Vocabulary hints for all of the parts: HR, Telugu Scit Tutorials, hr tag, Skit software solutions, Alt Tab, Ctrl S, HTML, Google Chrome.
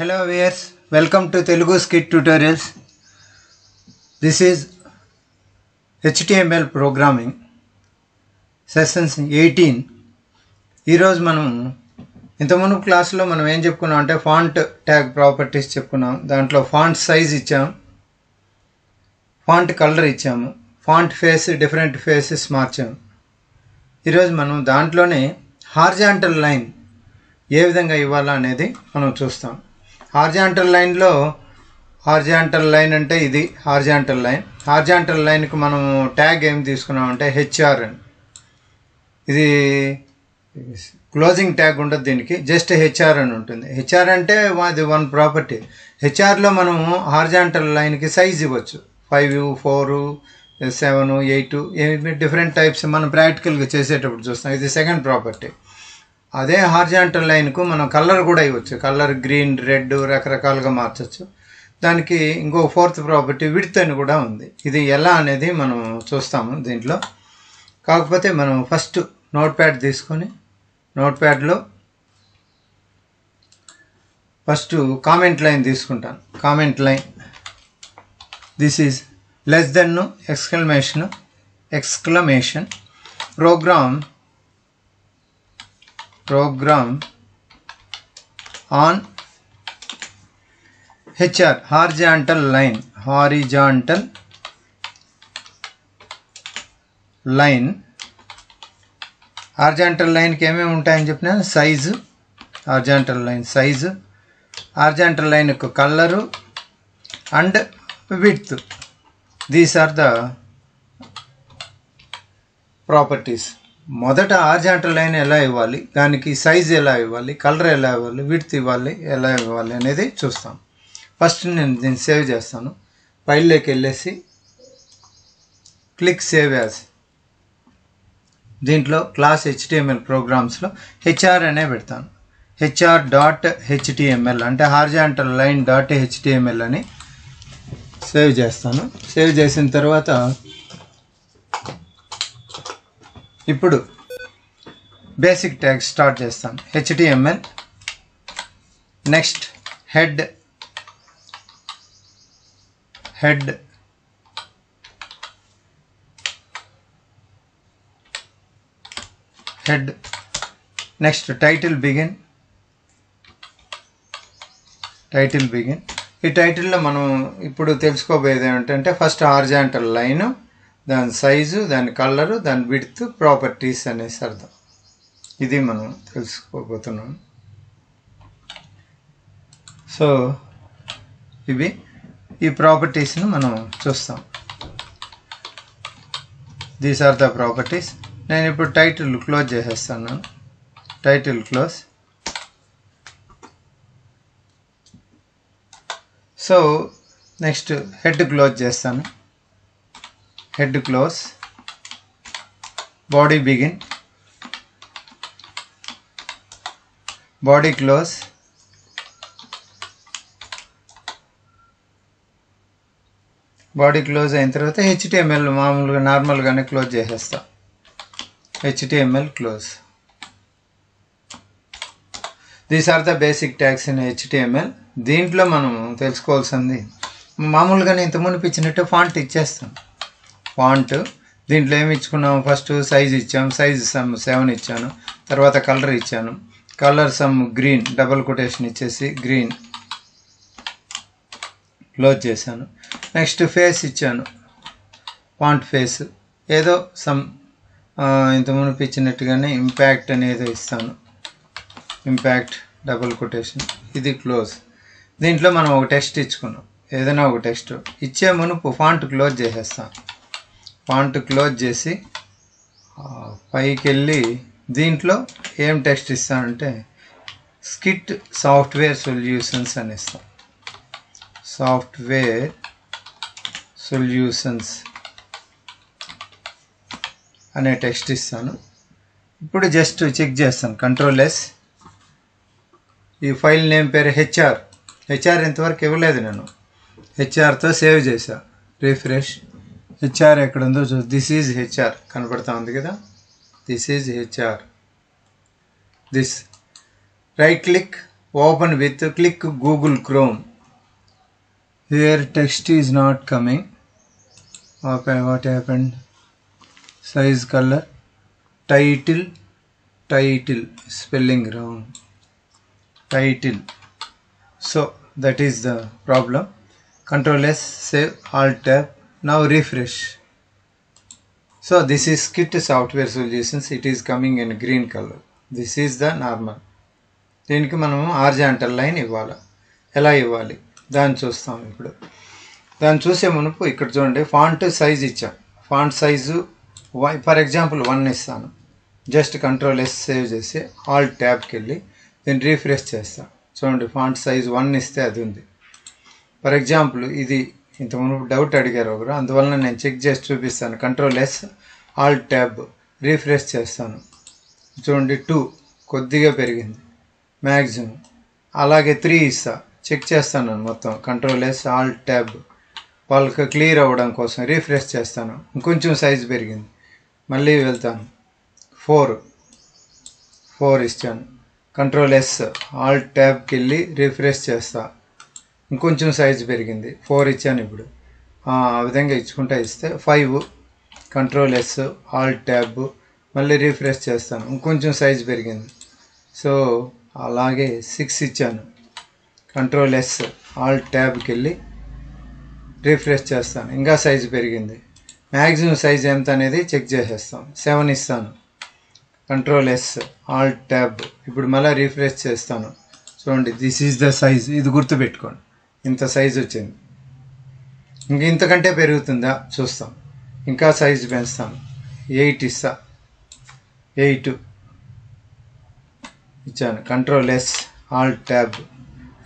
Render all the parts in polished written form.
Hello viewers, welcome to Telugu Scit Tutorials. This is HTML Programming Sessions 18. ఈరోజు మనము ఇంతకుముందు క్లాసులో మనం ఏం చెప్పుకున్నాం అంటే ఫాంట్ ట్యాగ్ ప్రాపర్టీస్ చెప్పుకున్నాం. దాంట్లో ఫాంట్ సైజ్ ఇచ్చాము, ఫాంట్ కలర్ ఇచ్చాము, ఫాంట్ ఫేస్ డిఫరెంట్ ఫేసెస్ మార్చాము. ఈరోజు మనం దాంట్లోనే హారిజాంటల్ లైన్ ఏ విధంగా ఇవ్వాలా అనేది మనం చూస్తాం. హారిజాంటల్ లైన్ అంటే ఇది హారిజాంటల్ లైన్కి మనం ట్యాగ్ ఏం తీసుకున్నామంటే హెచ్ఆర్ అని. ఇది క్లోజింగ్ ట్యాగ్ ఉండదు, దీనికి జస్ట్ హెచ్ఆర్ అని ఉంటుంది. హెచ్ఆర్ అంటే అది వన్ ప్రాపర్టీ. హెచ్ఆర్లో మనం హారిజాంటల్ లైన్కి సైజ్ ఇవ్వచ్చు, 5, 4, 7, 8 ఏమి డిఫరెంట్ టైప్స్ మనం ప్రాక్టికల్గా చేసేటప్పుడు చూస్తాం. ఇది సెకండ్ ప్రాపర్టీ. అదే హారిజాంటల్ లైన్కు మనం కలర్ కూడా ఇవ్వచ్చు, కలర్ గ్రీన్ రెడ్ రకరకాలుగా మార్చచ్చు. దానికి ఇంకో ఫోర్త్ ప్రాపర్టీ విడ్త్ అని కూడా ఉంది. ఇది ఎలా అనేది మనం చూస్తాము దీంట్లో. కాకపోతే మనం ఫస్ట్ నోట్ ప్యాడ్ తీసుకొని నోట్ ప్యాడ్లో ఫస్ట్ కామెంట్ లైన్ తీసుకుంటాను. Comment line this is less than exclamation program on HR horizontal లైన్కి ఏమేమి ఉంటాయని చెప్పినా సైజు, హారిజాంటల్ లైన్ యొక్క colour and width. These are the properties. మొదట హారిజాంటల్ లైన్ ఎలా ఇవ్వాలి, దానికి సైజ్ ఎలా ఇవ్వాలి, కలర్ ఎలా ఇవ్వాలి, విడ్త్ ఇవ్వాలి, ఎలా ఇవ్వాలి అనేది చూస్తాం. ఫస్ట్ నేను దీన్ని సేవ్ చేస్తాను. ఫైల్లోకి వెళ్ళేసి క్లిక్ సేవ్ యాజ్. దీంట్లో క్లాస్ హెచ్టిఎంఎల్ ప్రోగ్రామ్స్లో హెచ్ఆర్ అనే పెడతాను. HR.html అంటే హారిజాంటల్ లైన్ .html అని సేవ్ చేస్తాను. సేవ్ చేసిన తర్వాత ఇప్పుడు బేసిక్ ట్యాగ్ స్టార్ట్ చేస్తాం. HTML, next head, next title begin. ఈ టైటిల్లో మనం ఇప్పుడు తెలుసుకోబోయేది ఏమిటంటే ఫస్ట్ హారిజాంటల్ లైన్, దాని సైజు, దాని కలరు, దాని విడ్త్, ప్రాపర్టీస్ అనేసి అర్థం. ఇది మనం తెలుసుకోబోతున్నాం. సో ఇవి ఈ ప్రాపర్టీస్ను మనం చూస్తాం. These are the properties. నేను ఇప్పుడు టైటిల్ క్లోజ్ చేసేస్తాను. Title close. So next head close చేస్తాను. Head close. Body begin. Body close. అయిన తర్వాత HTML మామూలుగా నార్మల్గానే క్లోజ్ చేసేస్తా. HTML close. These are the basic tags in HTML. దీంట్లో మనం తెలుసుకోవాల్సింది మామూలుగానే ఇంతకుముందు ఇచ్చినట్టు ఫాంట్ ఇచ్చేస్తాం. ఫాంట్ దీంట్లో ఏమి ఇచ్చుకున్నాము, ఫస్ట్ సైజ్ ఇచ్చాము. సైజ్ సమ్ 7 ఇచ్చాను. తర్వాత కలర్ ఇచ్చాను. Colour some green, double quotation ఇచ్చేసి గ్రీన్, క్లోజ్ చేశాను. నెక్స్ట్ ఫేస్ ఇచ్చాను, ఫాంట్ ఫేస్. ఏదో సమ్ ఇంత మునుపు ఇచ్చినట్టుగానే ఇంపాక్ట్ అనేది ఇస్తాను. ఇంపాక్ట్ డబల్ కొటేషన్, ఇది క్లోజ్. దీంట్లో మనం ఒక టెక్స్ట్ ఇచ్చుకున్నాం. ఏదైనా ఒక టెక్స్ట్ ఇచ్చే మునుపు ఫాంట్ క్లోజ్ చేసేస్తాను. ఫాంట్ క్లోజ్ చేసి పైకి వెళ్ళి దీంట్లో ఏం టెక్స్ట్ ఇస్తానంటే స్కిట్ సాఫ్ట్వేర్ సొల్యూషన్స్ అని ఇస్తాం. సాఫ్ట్వేర్ సొల్యూషన్స్ అనే టెక్స్ట్ ఇస్తాను. ఇప్పుడు జస్ట్ చెక్ చేస్తాను. Ctrl S. ఈ ఫైల్ నేమ్ పేరు హెచ్ఆర్ ఇంతవరకు ఇవ్వలేదు నేను. హెచ్ఆర్తో సేవ్ చేశా. రిఫ్రెష్. హెచ్ఆర్ ఎక్కడ ఉందో చూ. దిస్ ఈజ్ హెచ్ఆర్ కనపడతా ఉంది కదా. This is HR. This right click open with, click Google Chrome. Here text is not coming. Okay, what happened? Size, color, title, title, spelling wrong, title. So that is the problem. Ctrl S, save, Alt Tab. Now refresh. So this is Skit software solutions. It is coming in green color. This is the normal. Then manamu horizontal line ivvala. Ela ivvali dan chustam ippudu. Dan chuse munupu ikkada chudandi font size ichcha. Font size for example 1 isthanu. Just Ctrl S save chesi Alt Tab ki velli then refresh chesta. Chudandi font size 1 isthe adi undi. For example idi ఇంతకుముందు doubt అడిగారు ఒకరు, అందువల్ల నేను check చేసి చూపిస్తాను. Control S, alt tab, refresh చేస్తాను. చూడండి 2 కొద్దిగా పెరిగింది మ్యాక్సిమం. అలాగే 3 ఇస్తా, చెక్ చేస్తాను మొత్తం. కంట్రోల్ ఎస్, ఆల్ట్ ట్యాబ్, వాళ్ళకి క్లియర్ అవ్వడం కోసం రిఫ్రెష్ చేస్తాను. ఇంకొంచెం సైజ్ పెరిగింది, మళ్ళీ వెళ్తాను. 4 ఇస్తాను. కంట్రోల్ ఎస్, ఆల్ట్ ట్యాబ్కి వెళ్ళి రిఫ్రెష్ చేస్తాను. ఇంకొంచెం సైజ్ పెరిగింది, 4 ఇచ్చాను. ఇప్పుడు ఆ విధంగా ఇచ్చుకుంటా ఇస్తే 5. కంట్రోల్ ఎస్, ఆల్ట్ ట్యాబ్, మళ్ళీ రిఫ్రెష్ చేస్తాను. ఇంకొంచెం సైజ్ పెరిగింది. సో అలాగే 6 ఇచ్చాను. కంట్రోల్ ఎస్, ఆల్ట్ ట్యాబ్కి వెళ్ళి రిఫ్రెష్ చేస్తాను. ఇంకా సైజ్ పెరిగింది. మ్యాక్సిమం సైజ్ ఎంత అనేది చెక్ చేసేస్తాం. 7 ఇస్తాను. కంట్రోల్ ఎస్, ఆల్ట్ ట్యాబ్, ఇప్పుడు మళ్ళీ రిఫ్రెష్ చేస్తాను. చూడండి దిస్ ఈజ్ ద సైజ్. ఇది గుర్తుపెట్టుకోండి, ఇంత సైజ్ వచ్చింది. ఇంక ఇంతకంటే పెరుగుతుందా చూస్తాం, ఇంకా సైజ్ పెంచుతాం. 8 ఇస్తా, 8 ఇచ్చాను. Control S, alt tab,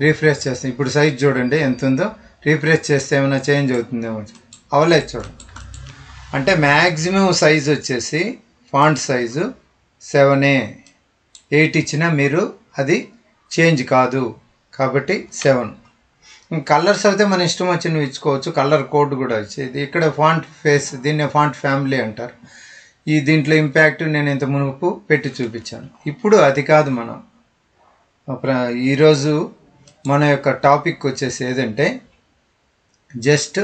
refresh చేస్తాం. ఇప్పుడు సైజ్ చూడండి ఎంత ఉందో. రిఫ్రెష్ చేస్తే ఏమైనా చేంజ్ అవుతుందేమో, అవలేదు చూడండి. అంటే మ్యాక్సిమం సైజ్ వచ్చేసి ఫాంట్ సైజు 7ఏ. 8 ఇచ్చినా మీరు అది చేంజ్ కాదు కాబట్టి 7. కలర్స్ అయితే మన ఇష్టం వచ్చినవి ఇచ్చుకోవచ్చు. కలర్ కోడ్ కూడా వచ్చేది. ఇక్కడ ఫాంట్ ఫేస్, దీన్నే ఫాంట్ ఫ్యామిలీ అంటారు. ఈ దీంట్లో ఇంపాక్ట్ నేను ఇంత మునుపు పెట్టి చూపించాను. ఇప్పుడు అది కాదు. మనం ఈరోజు మన యొక్క టాపిక్ వచ్చేసి ఏదంటే జస్ట్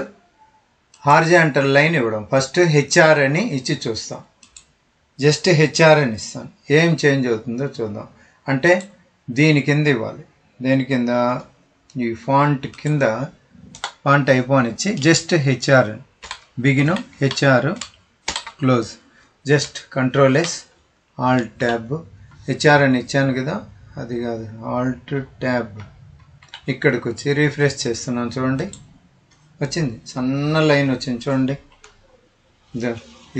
హారిజాంటల్ లైన్ ఇవ్వడం. ఫస్ట్ హెచ్ఆర్ అని ఇచ్చి చూస్తాం. జస్ట్ హెచ్ఆర్ అని ఇస్తాను. ఏం చేంజ్ అవుతుందో చూద్దాం. అంటే దీని కింద ఇవ్వాలి. దీని కింద ఈ ఫాంట్ కింద ఫాంట్ ఐకాన్ ఇచ్చి just HR, begin HR, close. Just control S, alt tab, HR అని ఇచ్చాను కదా, అది కాదు, ఆల్ట్ ట్యాబ్. ఇక్కడికి వచ్చి రిఫ్రెష్ చేస్తున్నాను. చూడండి వచ్చింది, సన్న లైన్ వచ్చింది. చూడండి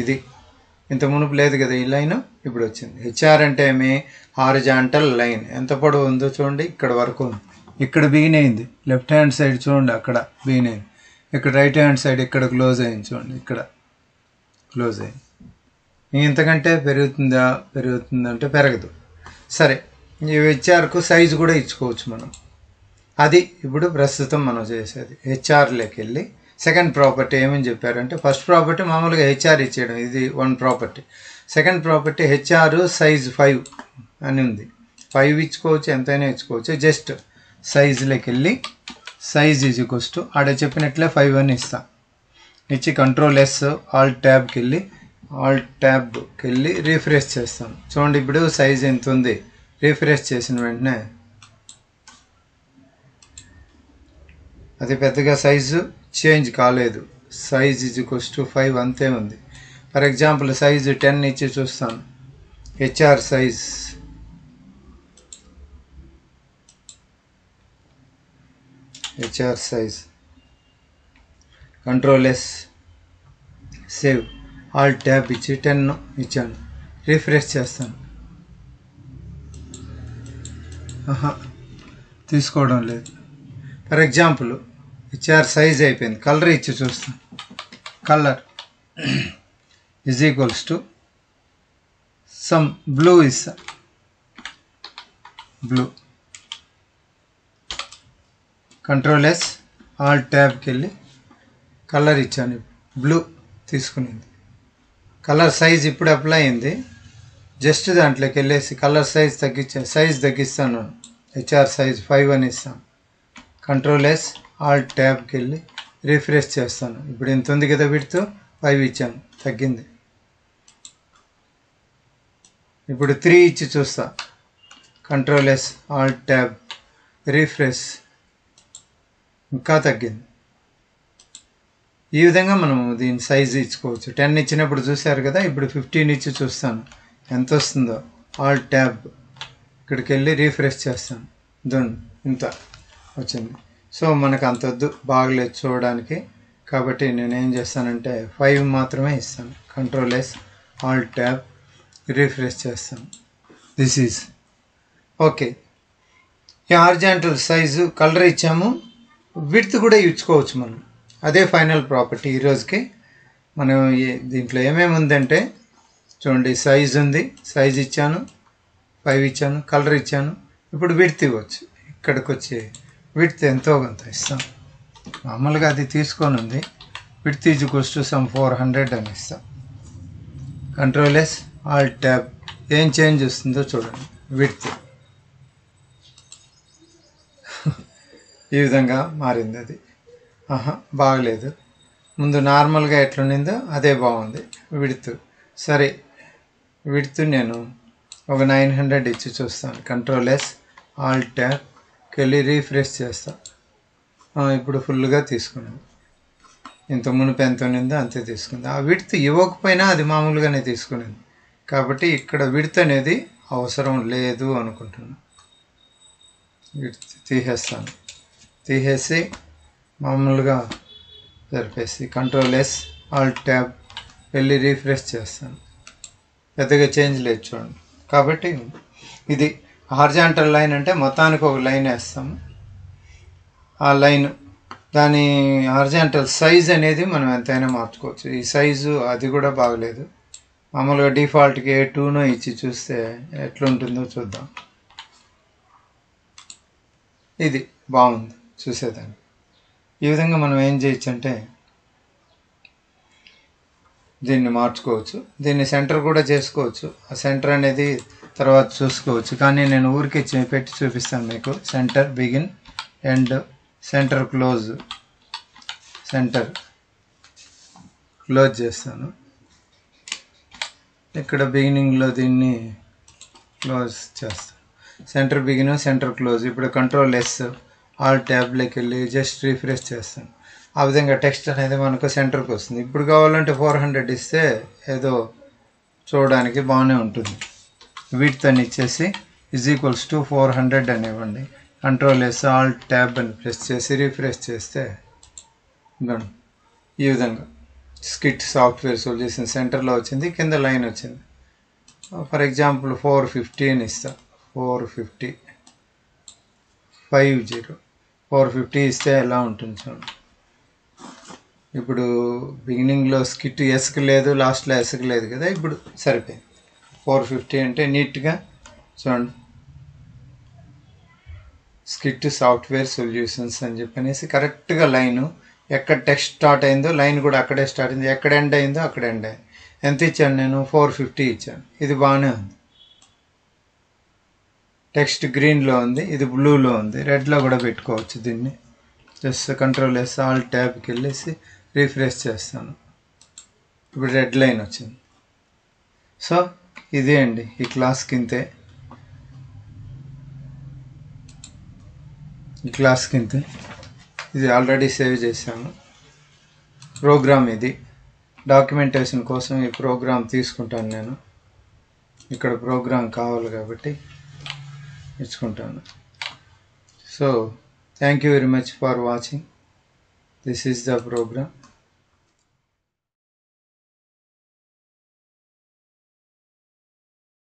ఇది ఇంత మునుపు లేదు కదా ఈ లైన్, ఇప్పుడు వచ్చింది. హెచ్ఆర్ అంటే ఏమి? Horizontal line. ఎంత పొడవు ఉందో చూడండి, ఇక్కడ వరకు ఉంది. ఇక్కడ బిగిన్ అయింది. లెఫ్ట్ హ్యాండ్ సైడ్ చూడండి, అక్కడ బిగిన్ అయింది. ఇక్కడ రైట్ హ్యాండ్ సైడ్ ఇక్కడ క్లోజ్ అయింది. చూడండి ఇక్కడ క్లోజ్ అయింది. ఇంతకంటే పెరుగుతుందా? పెరుగుతుందంటే పెరగదు. సరే, ఈ హెచ్ఆర్కు సైజు కూడా ఇచ్చుకోవచ్చు మనం. అది ఇప్పుడు ప్రస్తుతం మనం చేసేది. హెచ్ఆర్లోకి వెళ్ళి సెకండ్ ప్రాపర్టీ ఏమని చెప్పారంటే, ఫస్ట్ ప్రాపర్టీ మామూలుగా హెచ్ఆర్ ఇచ్చేయడం, ఇది 1 property. Second property HR size 5 అని ఉంది. 5 ఇచ్చుకోవచ్చు, ఎంతైనా ఇచ్చుకోవచ్చు. జస్ట్ సైజ్లోకి వెళ్ళి సైజ్ ఈజ్ ఈక్వల్స్ టు ఆడ చెప్పినట్లే 5 అని ఇస్తాం. ఇచ్చి కంట్రోల్ ఎస్, ఆల్ట్ ట్యాబ్కి వెళ్ళి రిఫ్రెష్ చేస్తాం. చూడండి ఇప్పుడు సైజ్ ఎంత ఉంది. రిఫ్రెష్ చేసిన వెంటనే అది పెద్దగా సైజు చేంజ్ కాలేదు. సైజ్ ఈజ్ ఈక్వల్స్ టు 5 అంతే ఉంది. ఫర్ ఎగ్జాంపుల్ సైజు 10 ఇచ్చి చూస్తాను. HR size control S, save, alt tab ఇచ్చి 10 ఇచ్చాను. రిఫ్రెష్ చేస్తాను. తీసుకోవడం లేదు. ఫర్ ఎగ్జాంపుల్ హెచ్ఆర్ సైజ్ అయిపోయింది. కలర్ ఇచ్చి చూస్తాను. Colour is equals to some blue ఇస్తా. బ్లూ కంట్రోల్ ఎస్, ఆల్ట్ ట్యాబ్కి వెళ్ళి కలర్ ఇచ్చాను. బ్లూ తీసుకునింది. కలర్ సైజ్ ఇప్పుడు అప్లై అయింది. జస్ట్ దాంట్లోకి వెళ్ళేసి కలర్ సైజ్ తగ్గిస్తాను. HR size 5 అని ఇస్తాం. కంట్రోల్ S ఆల్ట్ ట్యాబ్కి వెళ్ళి రిఫ్రెష్ చేస్తాను. ఇప్పుడు ఎంత ఉంది కదా, విడ్త్ 5 ఇచ్చాను, తగ్గింది. ఇప్పుడు 3 ఇచ్చి చూస్తా. Control S alt tab refresh, ఇంకా తగ్గింది. ఈ విధంగా మనం దీని సైజ్ ఇచ్చుకోవచ్చు. 10 ఇచ్చినప్పుడు చూసారు కదా, ఇప్పుడు 15 ఇచ్చి చూస్తాను ఎంత వస్తుందో. ఆల్ ట్యాబ్ ఇక్కడికి వెళ్ళి రీఫ్రెష్ చేస్తాను, దొన్ ఇంత వచ్చింది. సో మనకు అంత వద్దు, బాగలేదు చూడడానికి. కాబట్టి నేనేం చేస్తానంటే 5 మాత్రమే ఇస్తాను. Control S alt tab refresh చేస్తాను. This is okay. ఈ హారిజాంటల్ సైజు కలర్ ఇచ్చాము, విడ్త్ కూడా ఇచ్చుకోవచ్చు మనం. అదే ఫైనల్ ప్రాపర్టీ ఈరోజుకి. మనం దీంట్లో ఏమేమి ఉందంటే చూడండి, సైజ్ ఉంది, సైజ్ ఇచ్చాను 5 ఇచ్చాను, కలర్ ఇచ్చాను. ఇప్పుడు విడ్త్ ఇవ్వచ్చు, ఇక్కడికి వచ్చి విడ్త్ ఎంతో కొంత ఇస్తాం. మామూలుగా అది తీసుకొని ఉంది. Width is equals to some 400 అని ఇస్తాం. కంట్రోల్ ఎస్ ఆల్ ట్యాబ్, ఏం చేంజ్ వస్తుందో చూడండి. విడ్త్ ఈ విధంగా మారింది. అది బాగలేదు. ముందు నార్మల్గా ఎట్లుండిందో అదే బాగుంది. విడ్త్ సరే, విడ్త్ నేను ఒక 900 ఇచ్చి చూస్తాను. కంట్రోల్ ఎస్ ఆల్ట్ ట్యాబ్కి వెళ్ళి రీఫ్రెష్ చేస్తాను. ఇప్పుడు ఫుల్గా తీసుకున్నాను. ఇంత మునుపు ఎంత ఉన్నిందో అంతే తీసుకుంది. ఆ విడ్త్ ఇవ్వకపోయినా అది మామూలుగానే తీసుకునేది. కాబట్టి ఇక్కడ విడ్త్ అనేది అవసరం లేదు అనుకుంటున్నాను. విడ్త్ తీసేస్తాను, తీసేసి మామూలుగా సరిపేసి కంట్రోల్ ఎస్ ఆల్ట్ ట్యాబ్ వెళ్ళి రీఫ్రెష్ చేస్తాను. పెద్దగా చేంజ్ లేదు చూడండి. కాబట్టి ఇది హారిజాంటల్ లైన్ అంటే మొత్తానికి ఒక లైన్ వేస్తాము. ఆ లైన్ దాని హారిజాంటల్ సైజ్ అనేది మనం ఎంతైనా మార్చుకోవచ్చు. ఈ సైజు అది కూడా బాగలేదు. మామూలుగా డిఫాల్ట్కి A2 ఇచ్చి చూస్తే ఎట్లుంటుందో చూద్దాం. ఇది బాగుంది చూసేదాన్ని. ఈ విధంగా మనం ఏం చేయొచ్చు అంటే దీన్ని మార్చుకోవచ్చు. దీన్ని సెంటర్ కూడా చేసుకోవచ్చు. ఆ సెంటర్ అనేది తర్వాత చూసుకోవచ్చు. కానీ నేను ఊరికే పెట్టి చూపిస్తాను మీకు. Centre begin, end, centre close, centre close చేస్తాను. ఇక్కడ బిగినింగ్లో దీన్ని క్లోజ్ చేస్తాను. Centre begin, centre close. ఇప్పుడు కంట్రోల్ ఎస్ ఆల్ ట్యాబ్లోకి వెళ్ళి జస్ట్ రీఫ్రెష్ చేస్తాను. ఆ విధంగా టెక్స్ట్ అనేది మనకు సెంటర్కి వస్తుంది. ఇప్పుడు కావాలంటే 400 ఇస్తే ఏదో చూడడానికి బాగానే ఉంటుంది. విడ్త్ అని ఇచ్చేసి ఈజ్ ఈక్వల్స్ టు 400 అని ఇవ్వండి. కంట్రోల్ ఎస్ ఆల్ ట్యాబ్ అని ప్రెస్ చేసి రీఫ్రెష్ చేస్తే ఈ విధంగా స్కిట్ సాఫ్ట్వేర్ సొల్యూషన్ సెంటర్లో వచ్చింది, కింద లైన్ వచ్చింది. ఫర్ ఎగ్జాంపుల్ 450 అని ఇస్తాను. 450 ఇస్తే ఎలా ఉంటుంది చూడండి. ఇప్పుడు బిగినింగ్లో స్కిట్ ఎస్కి లేదు, లాస్ట్లో ఎస్కి లేదు కదా. ఇప్పుడు సరిపోయింది. 450 అంటే నీట్గా చూడండి. స్కిట్ సాఫ్ట్వేర్ సొల్యూషన్స్ అని చెప్పనేసి కరెక్ట్గా లైను ఎక్కడ టెక్స్ట్ స్టార్ట్ అయిందో లైన్ కూడా అక్కడే స్టార్ట్ అయింది. ఎక్కడ ఎండ్ అయిందో అక్కడ ఎండ్ అయింది. ఎంత ఇచ్చాను నేను? 450 ఇచ్చాను. ఇది బాగానే ఉంది. టెక్స్ట్ గ్రీన్లో ఉంది, ఇది బ్లూలో ఉంది. రెడ్లో కూడా పెట్టుకోవచ్చు దీన్ని. జస్ట్ కంట్రోల్ ఎస్ ఆల్ ట్యాబ్కి వెళ్ళేసి రీఫ్రెష్ చేస్తాను. ఇప్పుడు రెడ్ లైన్ వచ్చింది. సో ఇదే అండి ఈ క్లాస్ కింతే. ఇది ఆల్రెడీ సేవ్ చేశాము. ప్రోగ్రామ్ ఇది. డాక్యుమెంటేషన్ కోసం ఈ ప్రోగ్రామ్ తీసుకుంటాను నేను. ఇక్కడ ప్రోగ్రామ్ కావాలి కాబట్టి ఇచ్చుకుంటాను. So thank you very much for watching. This is the program.